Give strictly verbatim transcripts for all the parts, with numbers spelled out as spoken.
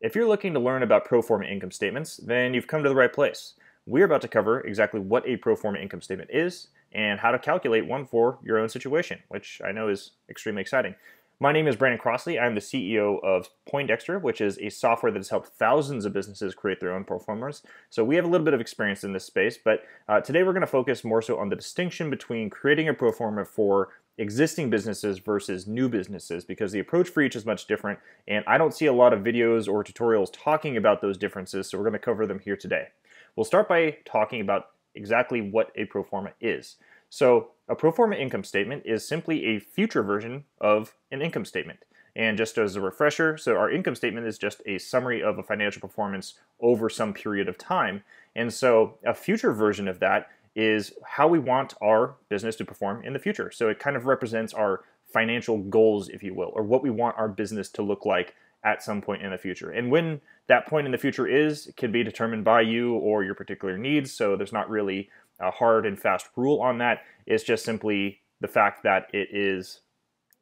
If you're looking to learn about pro forma income statements, then you've come to the right place. We're about to cover exactly what a pro forma income statement is and how to calculate one for your own situation, which I know is extremely exciting. My name is Brandon Crossley. I'm the C E O of Poindexter, which is a software that has helped thousands of businesses create their own pro formas. So we have a little bit of experience in this space, but uh, today we're going to focus more so on the distinction between creating a pro forma for existing businesses versus new businesses, because the approach for each is much different, and I don't see a lot of videos or tutorials talking about those differences, so we're going to cover them here today. We'll start by talking about exactly what a pro forma is. So a pro forma income statement is simply a future version of an income statement. And just as a refresher, so our income statement is just a summary of a financial performance over some period of time. And so a future version of that is how we want our business to perform in the future. So it kind of represents our financial goals, if you will, or what we want our business to look like at some point in the future. And when that point in the future is, it can be determined by you or your particular needs. So there's not really a hard and fast rule on that. It's just simply the fact that it is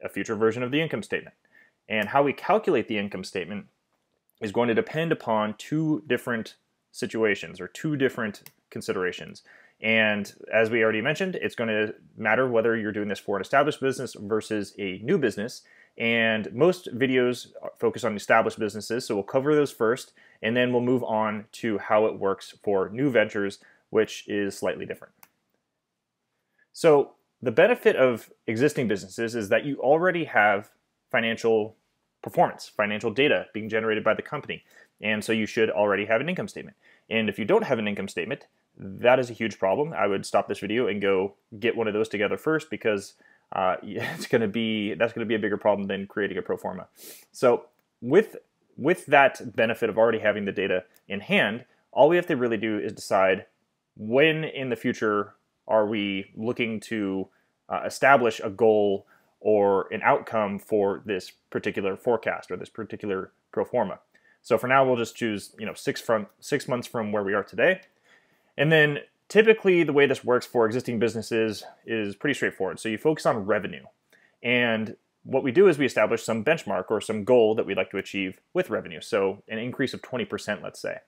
a future version of the income statement. And how we calculate the income statement is going to depend upon two different situations or two different considerations. And as we already mentioned, it's going to matter whether you're doing this for an established business versus a new business. And most videos focus on established businesses, so we'll cover those first, and then we'll move on to how it works for new ventures, which is slightly different. So the benefit of existing businesses is that you already have financial performance, financial data being generated by the company. And so you should already have an income statement. And if you don't have an income statement, that is a huge problem. I would stop this video and go get one of those together first, because uh, it's going to be that's going to be a bigger problem than creating a pro forma. So with with that benefit of already having the data in hand, all we have to really do is decide when in the future are we looking to uh, establish a goal or an outcome for this particular forecast or this particular pro forma. So for now, we'll just choose you know six from six months from where we are today. And then typically the way this works for existing businesses is pretty straightforward. So you focus on revenue. And what we do is we establish some benchmark or some goal that we'd like to achieve with revenue. So an increase of twenty percent, let's say.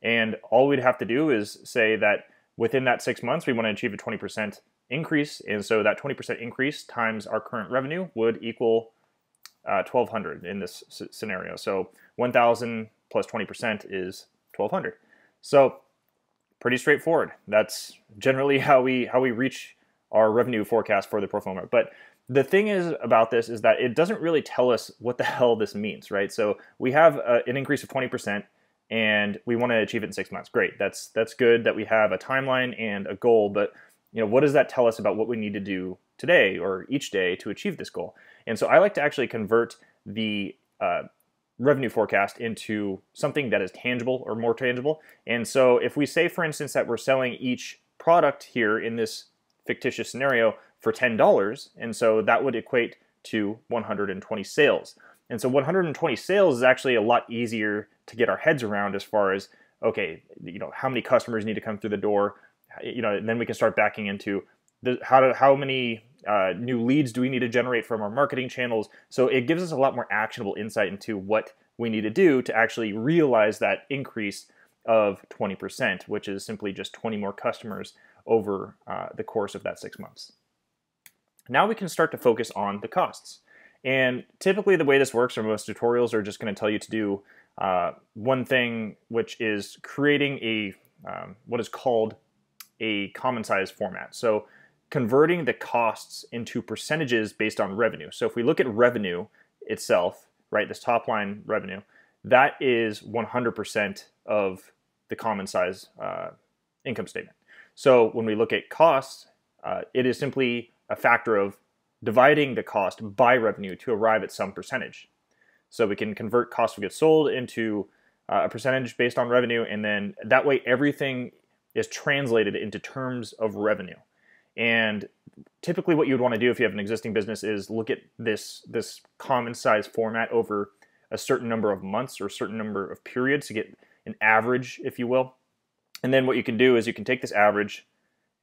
And all we'd have to do is say that within that six months, we want to achieve a twenty percent increase. And so that twenty percent increase times our current revenue would equal uh, twelve hundred in this scenario. So one thousand plus twenty percent is twelve hundred. So pretty straightforward. That's generally how we how we reach our revenue forecast for the pro forma. But the thing is about this is that it doesn't really tell us what the hell this means, right? So we have a, an increase of twenty percent, and we want to achieve it in six months. Great, that's that's good that we have a timeline and a goal. But you know, what does that tell us about what we need to do today or each day to achieve this goal? And so I like to actually convert the uh, revenue forecast into something that is tangible or more tangible. And so if we say, for instance, that we're selling each product here in this fictitious scenario for ten dollars, and so that would equate to one hundred twenty sales. And so one hundred twenty sales is actually a lot easier to get our heads around as far as, okay, you know, how many customers need to come through the door, you know, and then we can start backing into the, how do, how many Uh, new leads do we need to generate from our marketing channels. So it gives us a lot more actionable insight into what we need to do to actually realize that increase of twenty percent, which is simply just twenty more customers over uh, the course of that six months. Now we can start to focus on the costs. And typically the way this works, or most tutorials are just going to tell you to do uh, one thing, which is creating a um, what is called a common size format. So converting the costs into percentages based on revenue. So if we look at revenue itself, right, this top line revenue, that is one hundred percent of the common size uh, income statement. So when we look at costs, uh, it is simply a factor of dividing the cost by revenue to arrive at some percentage. So we can convert cost of goods sold into uh, a percentage based on revenue, and then that way everything is translated into terms of revenue. And typically what you would want to do if you have an existing business is look at this, this common size format over a certain number of months or a certain number of periods to get an average, if you will. And then what you can do is you can take this average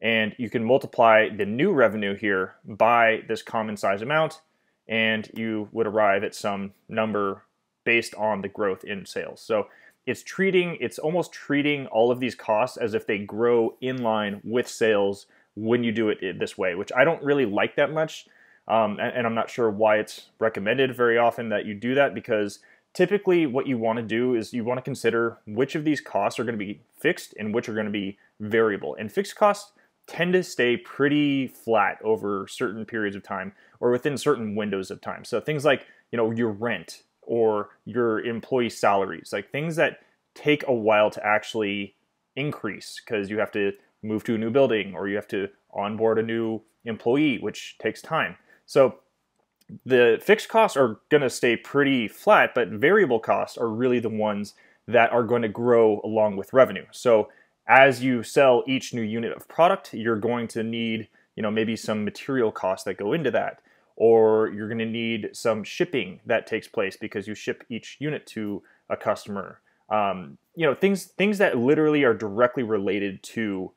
and you can multiply the new revenue here by this common size amount, and you would arrive at some number based on the growth in sales. So it's treating, it's almost treating all of these costs as if they grow in line with sales when you do it this way, which I don't really like that much. Um, and, and I'm not sure why it's recommended very often that you do that, because typically what you want to do is you want to consider which of these costs are going to be fixed and which are going to be variable. And fixed costs tend to stay pretty flat over certain periods of time or within certain windows of time. So things like, you know, your rent or your employee salaries, like things that take a while to actually increase because you have to move to a new building or you have to onboard a new employee, which takes time. So the fixed costs are going to stay pretty flat, but variable costs are really the ones that are going to grow along with revenue. So as you sell each new unit of product, you're going to need, you know, maybe some material costs that go into that, or you're going to need some shipping that takes place because you ship each unit to a customer. Um, you know, things things that literally are directly related to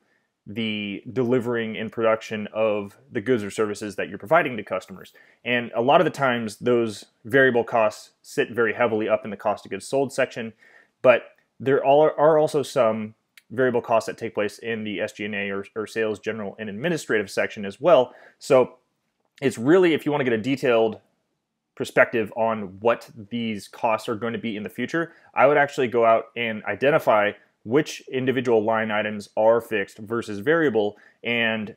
the delivering and production of the goods or services that you're providing to customers. And a lot of the times those variable costs sit very heavily up in the cost of goods sold section, but there are also some variable costs that take place in the S G and A or, or sales, general and administrative section as well. So it's really, if you want to get a detailed perspective on what these costs are going to be in the future, I would actually go out and identify which individual line items are fixed versus variable and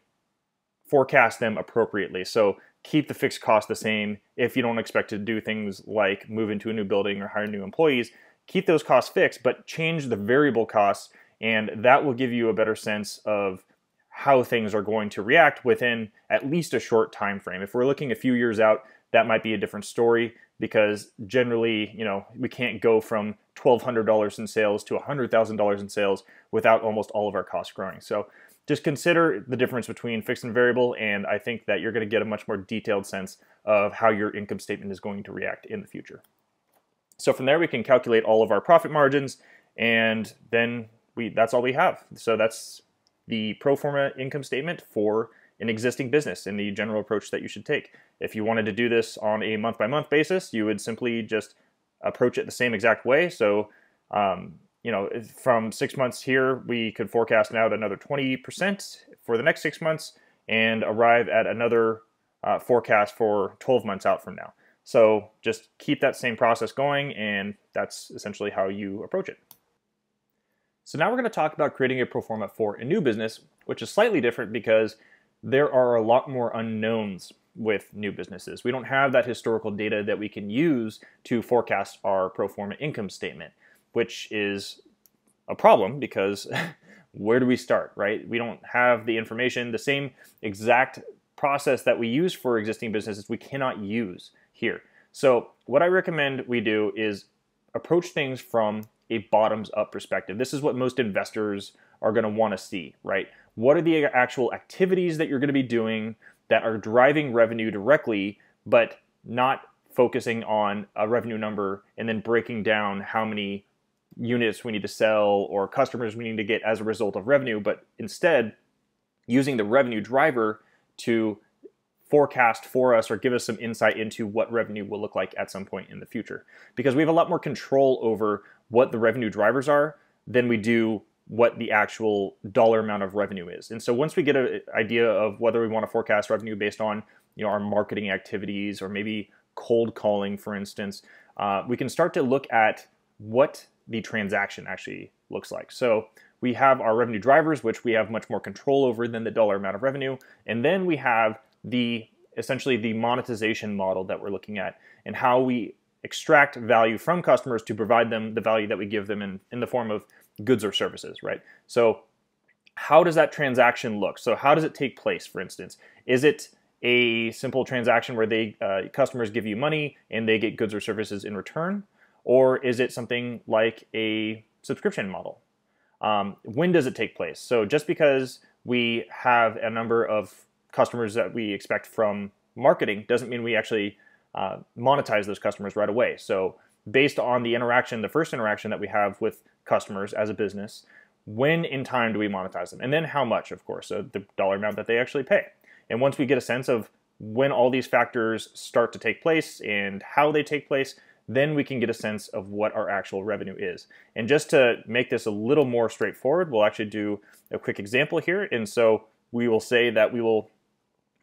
forecast them appropriately. So keep the fixed cost the same. If you don't expect to do things like move into a new building or hire new employees, keep those costs fixed, but change the variable costs, and that will give you a better sense of how things are going to react within at least a short time frame. If we're looking a few years out, that might be a different story, because generally, you know, we can't go from twelve hundred dollars in sales to one hundred thousand dollars in sales without almost all of our costs growing. So just consider the difference between fixed and variable, and I think that you're going to get a much more detailed sense of how your income statement is going to react in the future. So from there, we can calculate all of our profit margins, and then we, that's all we have. So that's the pro forma income statement for an existing business and the general approach that you should take. If you wanted to do this on a month-by-month basis, you would simply just approach it the same exact way. So, um, you know, from six months here, we could forecast now another twenty percent for the next six months and arrive at another uh, forecast for twelve months out from now. So just keep that same process going, and that's essentially how you approach it. So now we're going to talk about creating a pro forma for a new business, which is slightly different because there are a lot more unknowns with new businesses. We don't have that historical data that we can use to forecast our pro forma income statement, which is a problem because where do we start, right? We don't have the information. The same exact process that we use for existing businesses, we cannot use here. So what I recommend we do is approach things from a bottoms-up perspective. This is what most investors are going to want to see, right? What are the actual activities that you're going to be doing that are driving revenue directly, but not focusing on a revenue number and then breaking down how many units we need to sell or customers we need to get as a result of revenue, but instead using the revenue driver to forecast for us or give us some insight into what revenue will look like at some point in the future. Because we have a lot more control over what the revenue drivers are than we do what the actual dollar amount of revenue is. And so once we get an idea of whether we want to forecast revenue based on, you know, our marketing activities or maybe cold calling, for instance, uh, we can start to look at what the transaction actually looks like. So we have our revenue drivers, which we have much more control over than the dollar amount of revenue. And then we have the essentially the monetization model that we're looking at and how we extract value from customers to provide them the value that we give them in, in the form of goods or services, right? So how does that transaction look? So how does it take place, for instance? Is it a simple transaction where they uh, customers give you money and they get goods or services in return? Or is it something like a subscription model? Um, when does it take place? So just because we have a number of customers that we expect from marketing doesn't mean we actually uh, monetize those customers right away. So based on the interaction, the first interaction that we have with customers as a business, when in time do we monetize them? And then how much, of course, so the dollar amount that they actually pay. And once we get a sense of when all these factors start to take place and how they take place, then we can get a sense of what our actual revenue is. And just to make this a little more straightforward, we'll actually do a quick example here. And so we will say that we will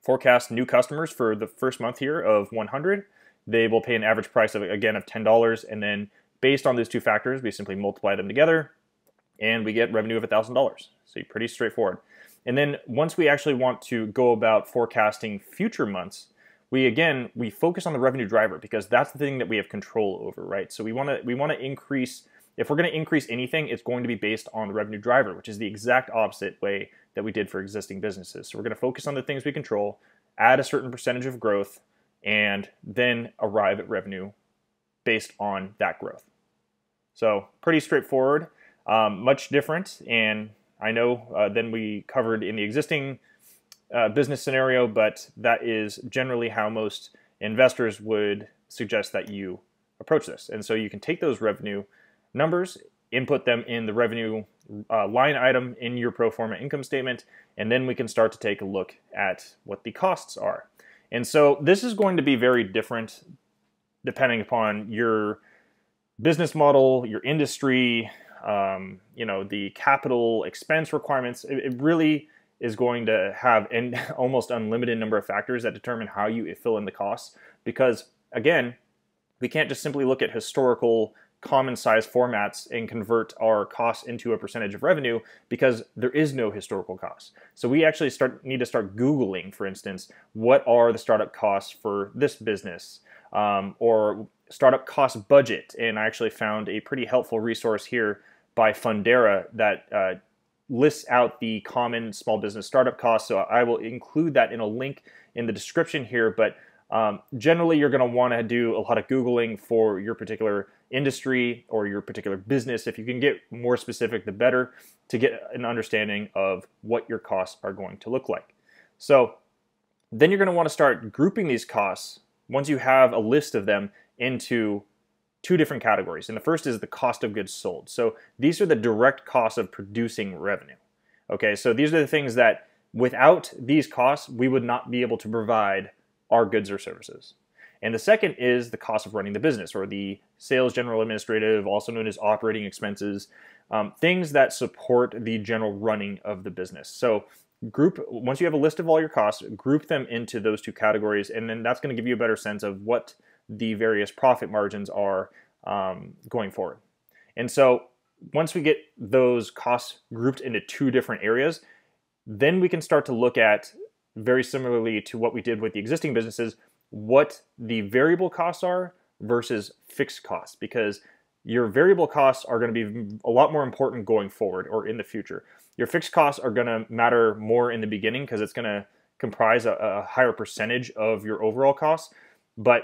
forecast new customers for the first month here of one hundred. They will pay an average price of, again, of ten dollars. And then based on these two factors, we simply multiply them together and we get revenue of one thousand dollars. So pretty straightforward. And then once we actually want to go about forecasting future months, we again, we focus on the revenue driver because that's the thing that we have control over, right? So we want to we want to increase, if we're going to increase anything, it's going to be based on the revenue driver, which is the exact opposite way that we did for existing businesses. So we're going to focus on the things we control, add a certain percentage of growth, and then arrive at revenue based on that growth. So pretty straightforward, um, much different, and I know uh, than we covered in the existing uh, business scenario, but that is generally how most investors would suggest that you approach this. And so you can take those revenue numbers, input them in the revenue uh, line item in your pro forma income statement, and then we can start to take a look at what the costs are. And so this is going to be very different depending upon your business model, your industry, um, you know, the capital expense requirements. It, it really is going to have an almost unlimited number of factors that determine how you fill in the costs, because again, we can't just simply look at historical common size formats and convert our costs into a percentage of revenue, because there is no historical cost. So we actually start need to start Googling, for instance, what are the startup costs for this business, um, or startup cost budget. And I actually found a pretty helpful resource here by Fundera that uh, lists out the common small business startup costs. So I will include that in a link in the description here, but Um, generally, you're going to want to do a lot of Googling for your particular industry or your particular business. If you can get more specific, the better, to get an understanding of what your costs are going to look like. So then you're going to want to start grouping these costs once you have a list of them into two different categories. And the first is the cost of goods sold. So these are the direct costs of producing revenue. Okay, so these are the things that without these costs, we would not be able to provide our goods or services. And the second is the cost of running the business, or the sales general administrative, also known as operating expenses, um, things that support the general running of the business. So group, once you have a list of all your costs, group them into those two categories, and then that's going to give you a better sense of what the various profit margins are um, going forward. And so once we get those costs grouped into two different areas, then we can start to look at, very similarly to what we did with the existing businesses, what the variable costs are versus fixed costs, because your variable costs are going to be a lot more important going forward or in the future. Your fixed costs are going to matter more in the beginning because it's going to comprise a, a higher percentage of your overall costs, but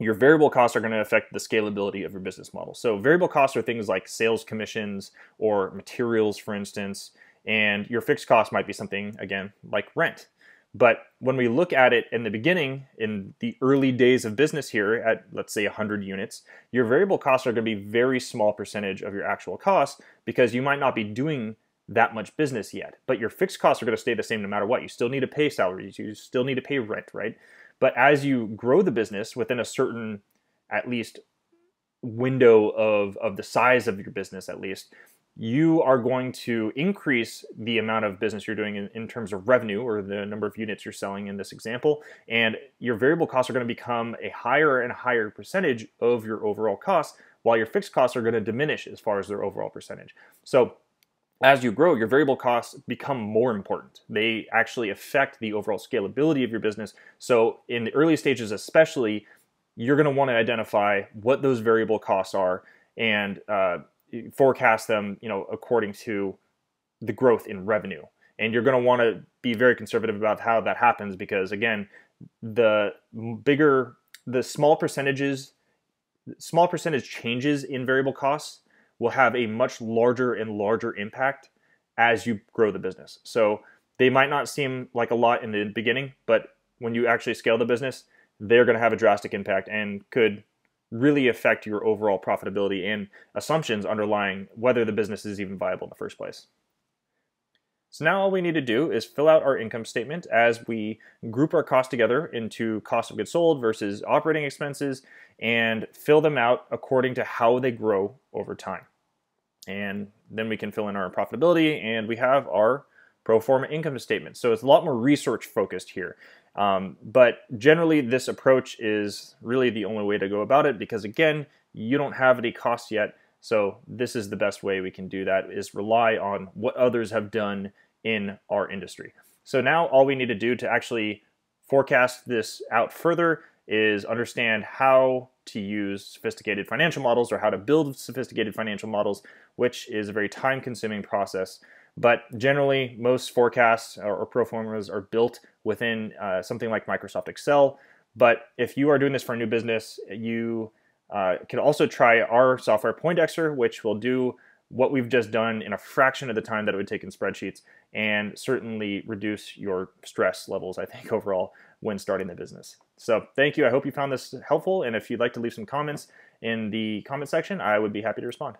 your variable costs are going to affect the scalability of your business model. So variable costs are things like sales commissions or materials, for instance, and your fixed costs might be something, again, like rent. But when we look at it in the beginning, in the early days of business here at, let's say, one hundred units, your variable costs are going to be a very small percentage of your actual costs because you might not be doing that much business yet. But your fixed costs are going to stay the same no matter what. You still need to pay salaries. You still need to pay rent, right? But as you grow the business within a certain, at least, window of, of the size of your business, at least, you are going to increase the amount of business you're doing in, in terms of revenue, or the number of units you're selling in this example, and your variable costs are going to become a higher and higher percentage of your overall costs, while your fixed costs are going to diminish as far as their overall percentage. So as you grow, your variable costs become more important. They actually affect the overall scalability of your business. So in the early stages especially, you're going to want to identify what those variable costs are and uh, forecast them, you know, according to the growth in revenue. And you're going to want to be very conservative about how that happens, because again, the bigger, the small percentages, small percentage changes in variable costs will have a much larger and larger impact as you grow the business. So they might not seem like a lot in the beginning, but when you actually scale the business, they're going to have a drastic impact and could really affect your overall profitability and assumptions underlying whether the business is even viable in the first place. So now all we need to do is fill out our income statement as we group our costs together into cost of goods sold versus operating expenses and fill them out according to how they grow over time. And then we can fill in our profitability and we have our pro forma income statement. So it's a lot more research focused here. Um, but generally this approach is really the only way to go about it because again, you don't have any costs yet. So this is the best way we can do that is rely on what others have done in our industry. So now all we need to do to actually forecast this out further is understand how to use sophisticated financial models or how to build sophisticated financial models, which is a very time-consuming process. But generally, most forecasts or pro formas are built within uh, something like Microsoft Excel. But if you are doing this for a new business, you uh, can also try our software, Poindexter, which will do what we've just done in a fraction of the time that it would take in spreadsheets and certainly reduce your stress levels, I think, overall when starting the business. So thank you. I hope you found this helpful. And if you'd like to leave some comments in the comment section, I would be happy to respond.